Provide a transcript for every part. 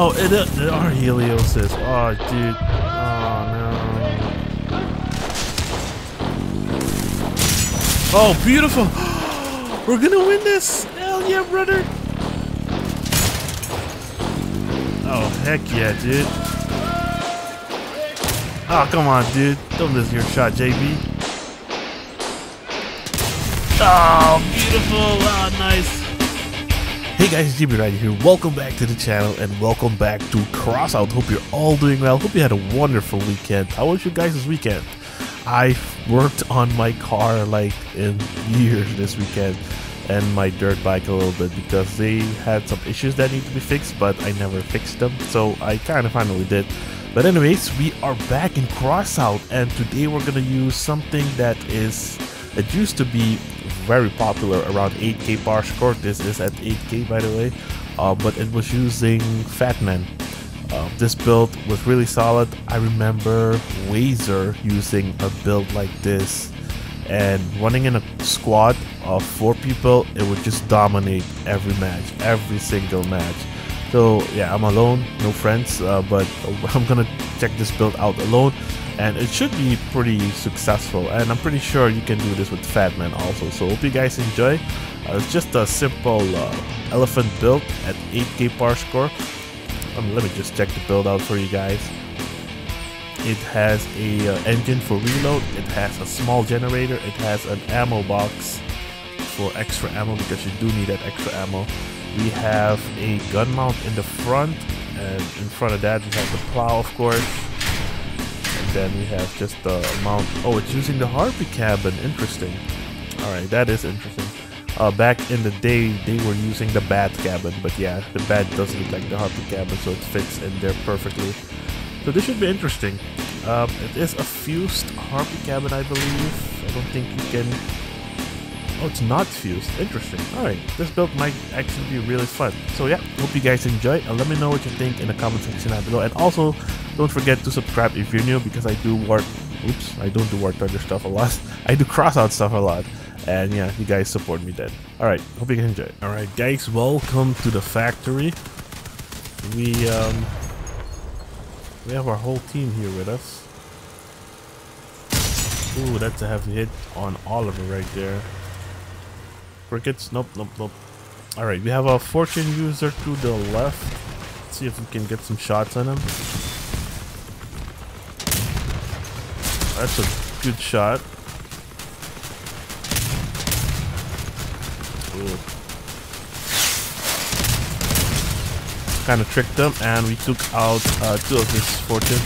Oh, it are Helioses. Oh, dude. Oh, no. Oh, beautiful. We're going to win this. Hell yeah, brother. Oh, heck yeah, dude. Oh, come on, dude. Don't miss your shot, JB. Oh, beautiful. Oh, nice. Hey guys, JBRider here. Welcome back to the channel and welcome back to Crossout. Hope you're all doing well. Hope you had a wonderful weekend. How was your guys' weekend? I worked on my car like in years this weekend and my dirt bike a little bit because they had some issues that need to be fixed, but I never fixed them. So I kind of finally did. But anyways, we are back in Crossout and today we're going to use something that is... It used to be very popular around 8k par score. This is at 8k, by the way, but it was using Fatman. This build was really solid. I remember Wazer using a build like this and running in a squad of 4 people. It would just dominate every match, every single match. So yeah, I'm alone, no friends, but I'm gonna check this build out alone. And it should be pretty successful, and I'm pretty sure you can do this with Fatman also. So hope you guys enjoy. It's just a simple elephant build at 8k par score. Let me just check the build out for you guys. It has a engine for reload. It has a small generator. It has an ammo box for extra ammo because you do need that extra ammo. We have a gun mount in the front, and in front of that we have the plow, of course. Then we have just the mount. Oh, it's using the harpy cabin. Interesting. All right, that is interesting. Back in the day, they were using the bat cabin, but yeah, the bat doesn't look like the harpy cabin, so it fits in there perfectly. So this should be interesting. It is a fused harpy cabin, I believe. I don't think you can. Oh, it's not fused. Interesting. All right, this build might actually be really fun. So yeah, hope you guys enjoy. Let me know what you think in the comment section down below, and also. Don't forget to subscribe if you're new because I do War Thunder stuff a lot. I do Crossout stuff a lot. And yeah, you guys support me then. Alright, hope you can enjoy. Alright guys, welcome to the factory. We have our whole team here with us. Ooh, that's a heavy hit on Oliver right there. Crickets, nope. Alright, we have a Fortune user to the left. Let's see if we can get some shots on him. That's a good shot. Ooh. Kind of tricked him, and we took out 2 of his Fortune.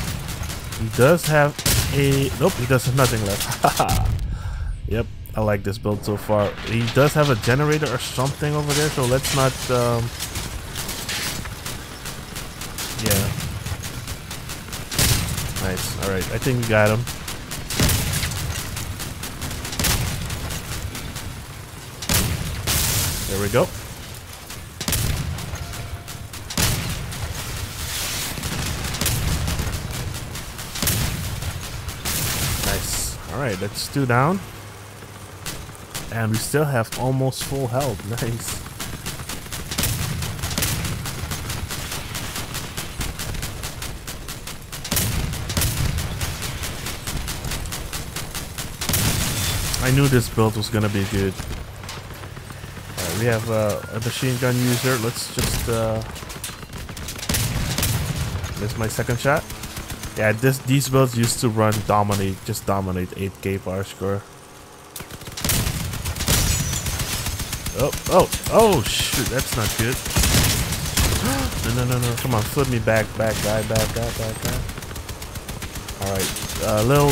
He does have a... Nope, he does have nothing left. Yep, I like this build so far. He does have a generator or something over there, so let's not... Yeah. Nice, alright, I think we got him. There we go. Nice. Alright, that's 2 down. And we still have almost full health. Nice. I knew this build was gonna be good. We have a machine gun user. Let's just miss my second shot. Yeah, these builds used to run just dominate 8k par score. Oh shoot, that's not good. No, come on, flip me back guy. Alright,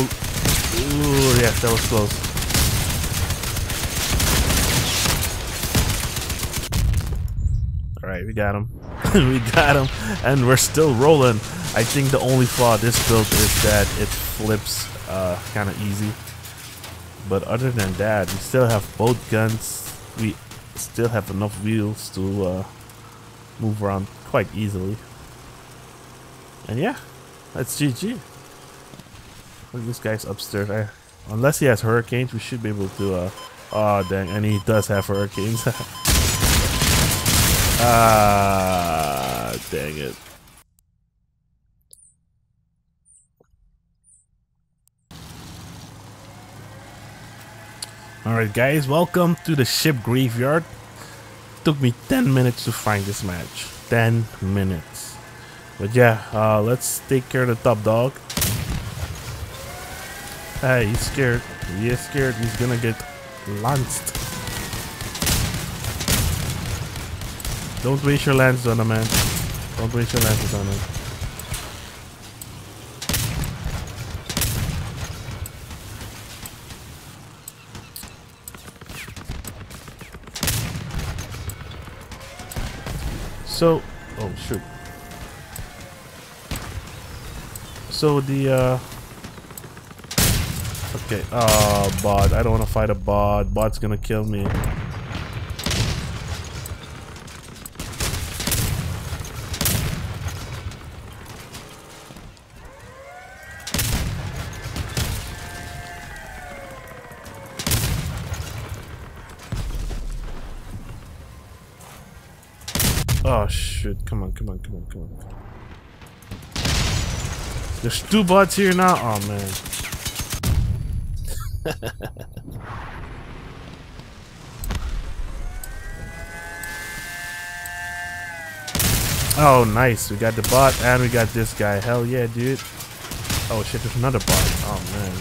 ooh, yeah, that was close. Alright, we got him. We got him, and we're still rolling. I think the only flaw of this build is that it flips kind of easy. But other than that, we still have both guns. We still have enough wheels to move around quite easily. And yeah, that's GG. Look at this guy's upstairs. Unless he has hurricanes, we should be able to... oh, dang, and he does have hurricanes. Ah, dang it. Alright guys, welcome to the ship graveyard. Took me 10 minutes to find this match. 10 minutes. But yeah, let's take care of the top dog. Hey, he's scared. He is scared. He's gonna get lanced. Don't waste your lance on him, man. Don't waste your lances on him. So, oh shoot. So the, okay, bot. I don't want to fight a bot. Bot's gonna kill me. Oh shoot, come on, come on, come on, come on. There's two bots here now? Oh man. Oh nice, we got the bot and we got this guy. Hell yeah, dude. Oh shit, there's another bot. Oh man.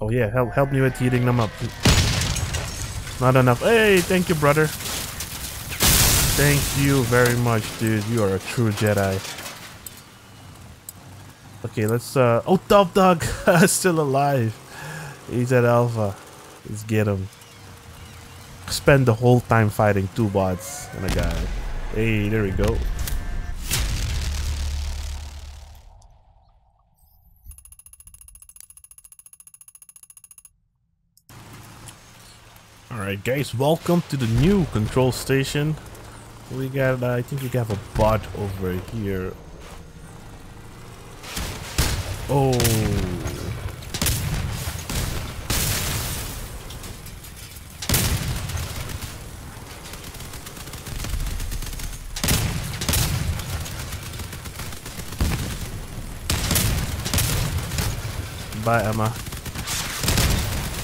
Oh yeah, help me with eating them up. Not enough. Hey, thank you, brother. Thank you very much, dude. You are a true Jedi. Okay, let's oh, top dog. Still alive. He's at alpha. Let's get him. Spend the whole time fighting two bots and a guy. Hey, there we go. Alright guys, welcome to the new control station. We got, I think we have a bot over here. Oh. Bye Emma.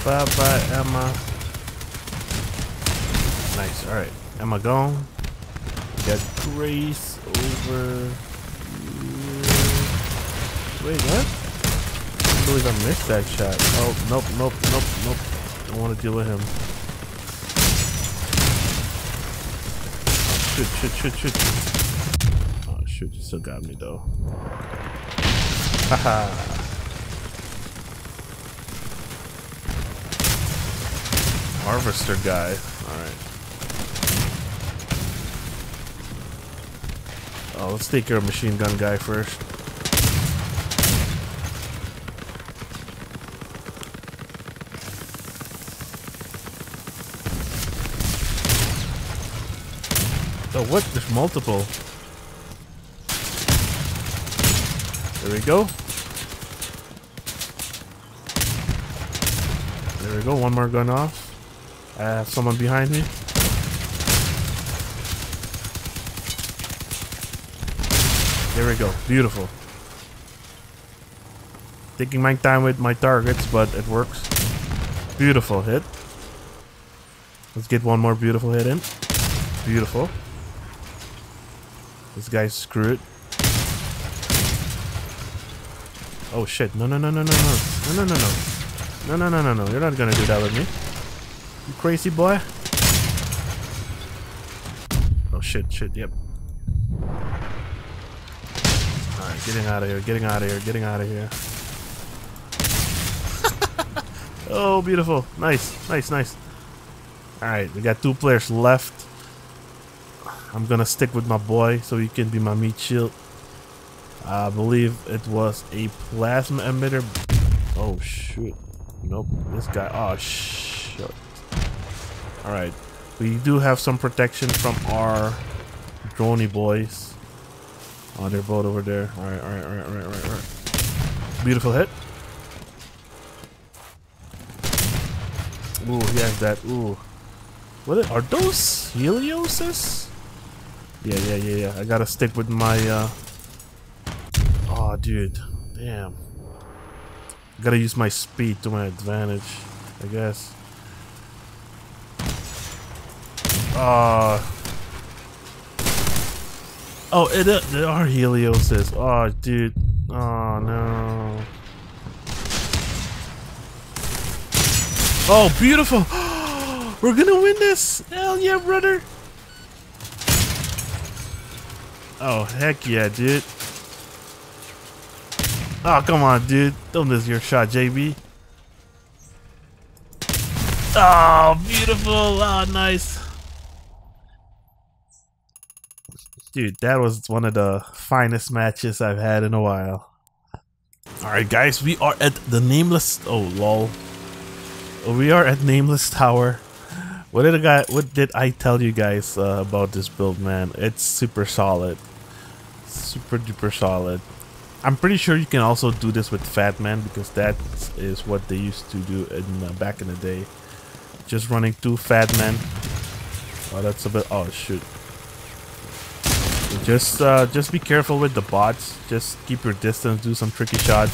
Bye bye Emma. Nice, alright. Am I gone? We got Grace over here. Wait, what? I believe I missed that shot. Oh, nope, nope, nope, nope. Don't want to deal with him. Oh, shoot, shoot, shoot, shoot. Oh, shoot, you still got me, though. Haha. Harvester guy. Alright. Oh, let's take care of machine gun guy first. Oh, what? There's multiple. There we go. There we go. One more gun off. I have someone behind me. There we go. Beautiful. Taking my time with my targets, but it works. Beautiful hit. Let's get one more beautiful hit in. Beautiful. This guy's screwed. Oh shit. No, no, no, no, no, no. No, no, no, no. No, no, no, no, no. You're not gonna do that with me. You crazy boy. Oh shit, shit, yep. Getting out of here, getting out of here, getting out of here. Oh, beautiful. Nice, nice, nice. Alright, we got two players left. I'm gonna stick with my boy so he can be my meat shield. I believe it was a plasma emitter. Oh, shoot. Nope, this guy. Oh, shit. Alright, we do have some protection from our droney boys. Oh, they're both over there. Alright, alright, alright, alright, alright, alright. Beautiful hit. Ooh, he has that. Ooh. What are those? Helioses? Yeah, yeah, yeah, yeah. I gotta stick with my, oh, dude. Damn. Gotta use my speed to my advantage, I guess. Oh, there are Helioses. Oh, dude. Oh, no. Oh, beautiful. We're gonna win this. Hell yeah, brother. Oh, heck yeah, dude. Oh, come on, dude. Don't miss your shot, JB. Oh, beautiful. Oh, nice. Dude, that was one of the finest matches I've had in a while. Alright guys, we are at the Nameless... Oh, lol. We are at Nameless Tower. What did I tell you guys about this build, man? It's super solid. Super duper solid. I'm pretty sure you can also do this with Fatman, because that is what they used to do in, back in the day. Just running two Fatman. Oh, that's a bit... Oh, shoot. Just be careful with the bots. Just keep your distance, do some tricky shots,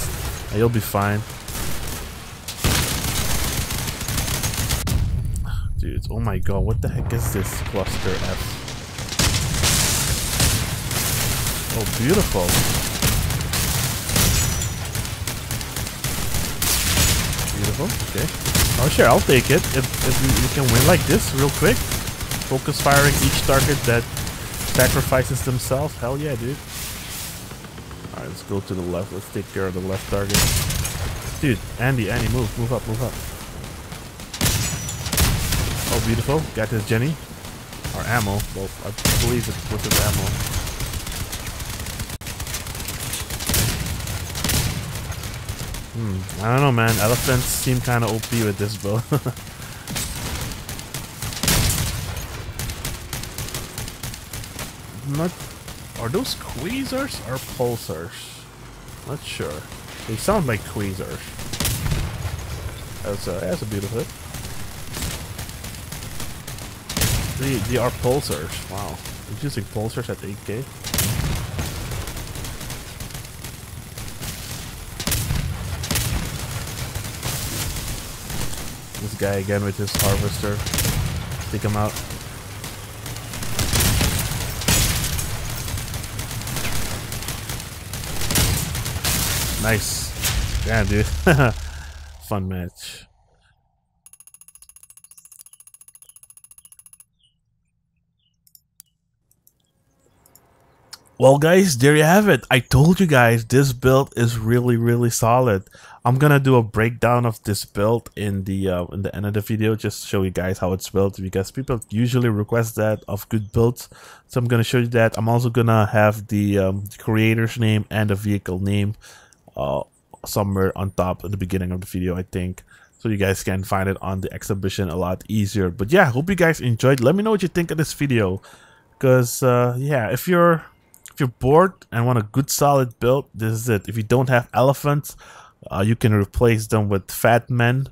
and you'll be fine. Dude, oh my god, what the heck is this cluster F? Oh, beautiful. Beautiful, okay. Oh sure, I'll take it. If you can win like this real quick. Focus firing each target that sacrifices themselves. Hell yeah, dude. Alright, let's go to the left. Let's take care of the left target. Dude, Andy, move up. Oh, beautiful. Got this Jenny. Or ammo. Well, I believe it was his ammo. I don't know, man. Elephants seem kind of OP with this build. Are those Quasars or Pulsars? Not sure. They sound like Quasars. That's a beautiful hit. They are Pulsars. Wow. I'm using Pulsars at 8k. This guy again with his harvester. Take him out. Nice. Yeah, dude. Fun match. Well, guys, there you have it. I told you guys this build is really, really solid. I'm gonna do a breakdown of this build in the end of the video, just to show you guys how it's built, because people usually request that of good builds. So I'm gonna show you that. I'm also gonna have the creator's name and the vehicle name somewhere on top at the beginning of the video, I think, so you guys can find it on the exhibition a lot easier. But yeah, hope you guys enjoyed. Let me know what you think of this video, because yeah, if you're bored and want a good solid build, this is it. If you don't have elephants, you can replace them with Fatman.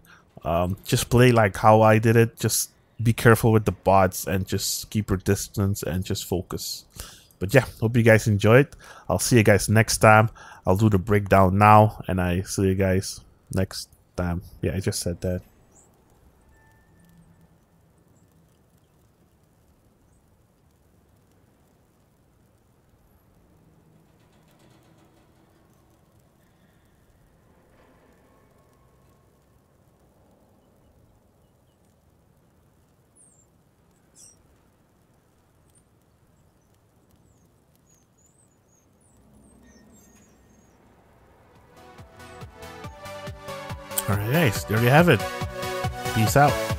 Just play like how I did it. Just be careful with the bots and just keep your distance and just focus. But yeah, hope you guys enjoyed. I'll see you guys next time. I'll do the breakdown now, and I see you guys next time. Yeah, I just said that. Alright guys, there you have it. Peace out.